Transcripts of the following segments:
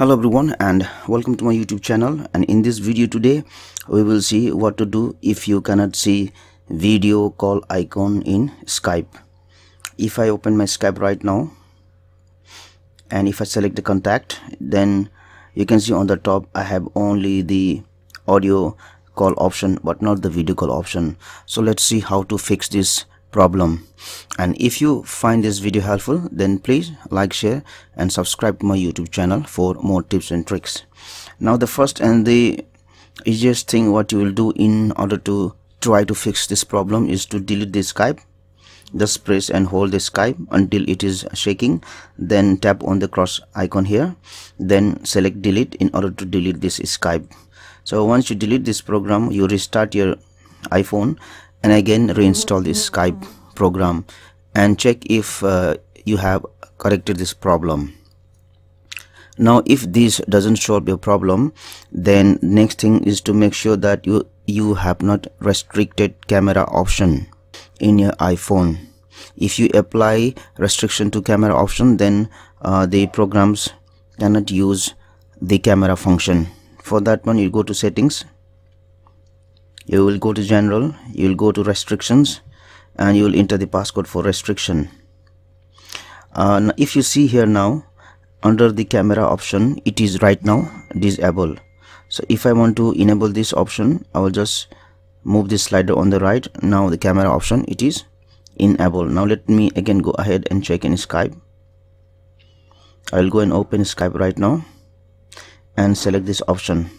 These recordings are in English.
Hello everyone and welcome to my YouTube channel, and in this video today we will see what to do if you cannot see video call icon in Skype. If I open my Skype right now and if I select the contact, then you can see on the top I have only the audio call option but not the video call option. So let's see how to fix this problem. And if you find this video helpful, then please like, share and subscribe to my YouTube channel for more tips and tricks. Now the first and the easiest thing what you will do in order to try to fix this problem is to delete the Skype. Just press and hold the Skype until it is shaking, then tap on the cross icon here, then select delete in order to delete this Skype. So once you delete this program, you restart your iPhone and again reinstall this Skype program and check if you have corrected this problem. Now if this doesn't solve your problem, then next thing is to make sure that you have not restricted camera option in your iPhone. If you apply restriction to camera option, then the programs cannot use the camera function. For that one, you go to Settings, you will go to General, you will go to Restrictions and you will enter the passcode for restriction. If you see here now, under the camera option, it is right now disabled. So if I want to enable this option, I will just move this slider on the right. Now the camera option, it is enabled. Now let me again go ahead and check in Skype. I will go and open Skype right now and select this option.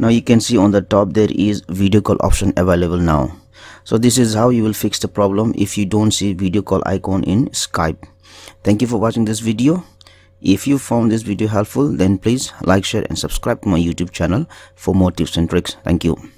Now you can see on the top there is video call option available now. So this is how you will fix the problem if you don't see video call icon in Skype. Thank you for watching this video. If you found this video helpful, then please like, share and subscribe to my YouTube channel for more tips and tricks. Thank you.